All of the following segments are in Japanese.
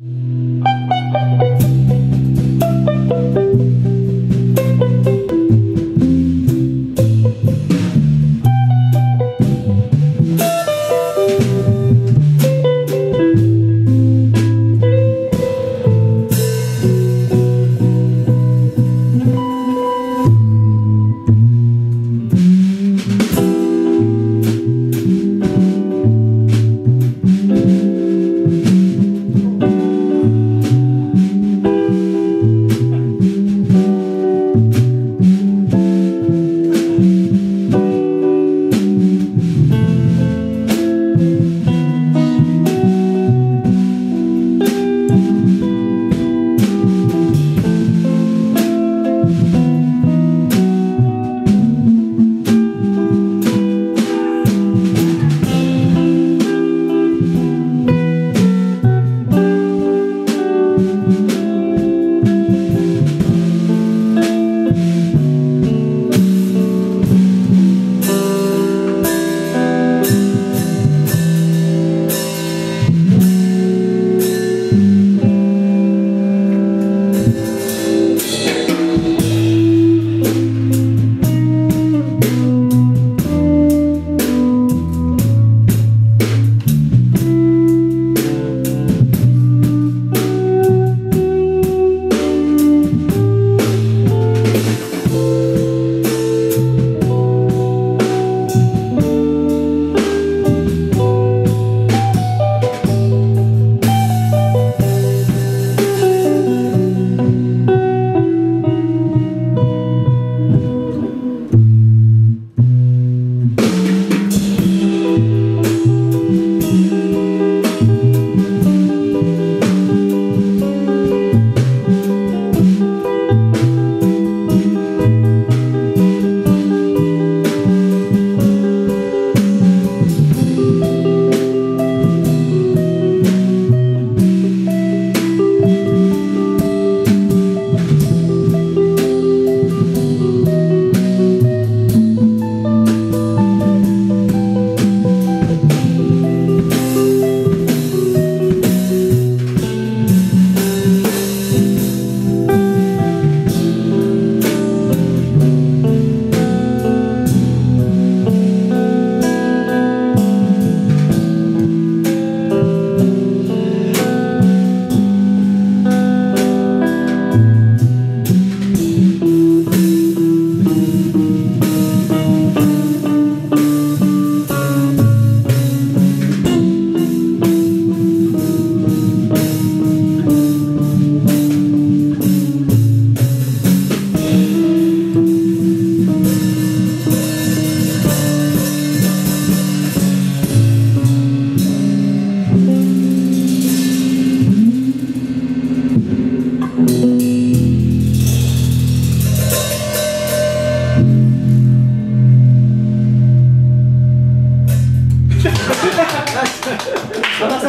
花咲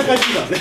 かしだね。